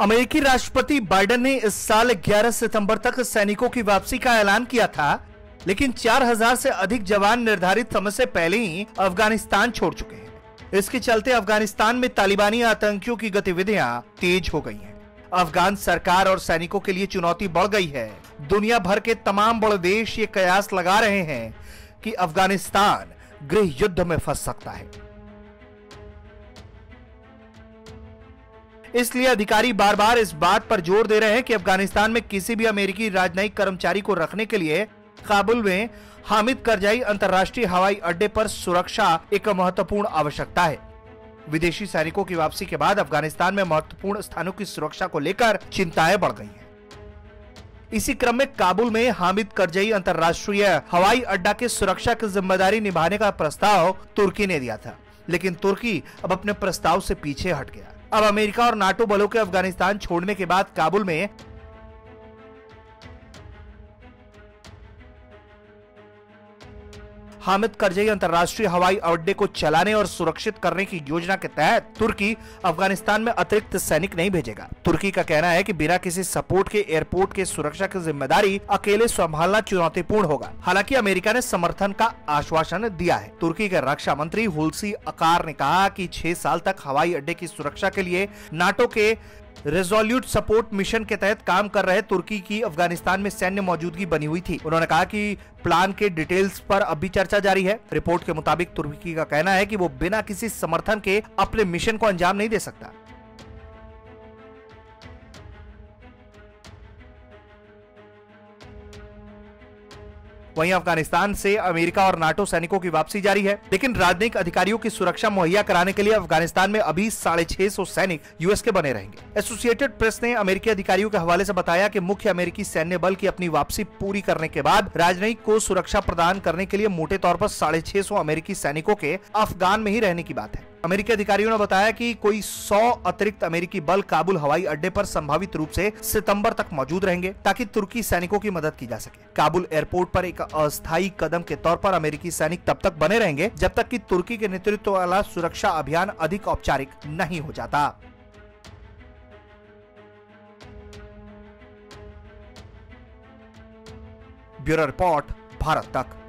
अमेरिकी राष्ट्रपति बाइडेन ने इस साल 11 सितंबर तक सैनिकों की वापसी का ऐलान किया था, लेकिन 4000 से अधिक जवान निर्धारित समय से पहले ही अफगानिस्तान छोड़ चुके हैं। इसके चलते अफगानिस्तान में तालिबानी आतंकियों की गतिविधियां तेज हो गई हैं। अफगान सरकार और सैनिकों के लिए चुनौती बढ़ गई है। दुनिया भर के तमाम बड़े देश ये कयास लगा रहे हैं कि अफगानिस्तान गृह युद्ध में फंस सकता है। इसलिए अधिकारी बार बार इस बात पर जोर दे रहे हैं कि अफगानिस्तान में किसी भी अमेरिकी राजनयिक कर्मचारी को रखने के लिए काबुल में हामिद करजई अंतर्राष्ट्रीय हवाई अड्डे पर सुरक्षा एक महत्वपूर्ण आवश्यकता है। विदेशी सैनिकों की वापसी के बाद अफगानिस्तान में महत्वपूर्ण स्थानों की सुरक्षा को लेकर चिंताएं बढ़ गई हैं। इसी क्रम में काबुल में हामिद करजई अंतर्राष्ट्रीय हवाई अड्डा के सुरक्षा की जिम्मेदारी निभाने का प्रस्ताव तुर्की ने दिया था, लेकिन तुर्की अब अपने प्रस्ताव से पीछे हट गया। अब अमेरिका और नाटो बलों के अफगानिस्तान छोड़ने के बाद काबुल में हामिद करजई अंतर्राष्ट्रीय हवाई अड्डे को चलाने और सुरक्षित करने की योजना के तहत तुर्की अफगानिस्तान में अतिरिक्त सैनिक नहीं भेजेगा। तुर्की का कहना है कि बिना किसी सपोर्ट के एयरपोर्ट के सुरक्षा की जिम्मेदारी अकेले संभालना चुनौतीपूर्ण होगा। हालांकि अमेरिका ने समर्थन का आश्वासन दिया है। तुर्की के रक्षा मंत्री हुलुसी अकार ने कहा कि 6 साल तक हवाई अड्डे की सुरक्षा के लिए नाटो के रेजोल्यूट सपोर्ट मिशन के तहत काम कर रहे तुर्की की अफगानिस्तान में सैन्य मौजूदगी बनी हुई थी। उन्होंने कहा कि प्लान के डिटेल्स पर अब भी चर्चा जारी है। रिपोर्ट के मुताबिक तुर्की का कहना है कि वो बिना किसी समर्थन के अपने मिशन को अंजाम नहीं दे सकता। वहीं अफगानिस्तान से अमेरिका और नाटो सैनिकों की वापसी जारी है, लेकिन राजनयिक अधिकारियों की सुरक्षा मुहैया कराने के लिए अफगानिस्तान में अभी 650 सैनिक यूएस के बने रहेंगे। एसोसिएटेड प्रेस ने अमेरिकी अधिकारियों के हवाले से बताया कि मुख्य अमेरिकी सैन्य बल की अपनी वापसी पूरी करने के बाद राजनयिक को सुरक्षा प्रदान करने के लिए मोटे तौर पर 650 अमेरिकी सैनिकों के अफगान में ही रहने की बात है। अमेरिकी अधिकारियों ने बताया कि कोई 100 अतिरिक्त अमेरिकी बल काबुल हवाई अड्डे पर संभावित रूप से सितंबर तक मौजूद रहेंगे, ताकि तुर्की सैनिकों की मदद की जा सके। काबुल एयरपोर्ट पर एक अस्थायी कदम के तौर पर अमेरिकी सैनिक तब तक बने रहेंगे जब तक कि तुर्की के नेतृत्व वाला सुरक्षा अभियान अधिक औपचारिक नहीं हो जाता। ब्यूरो रिपोर्ट, भारत तक।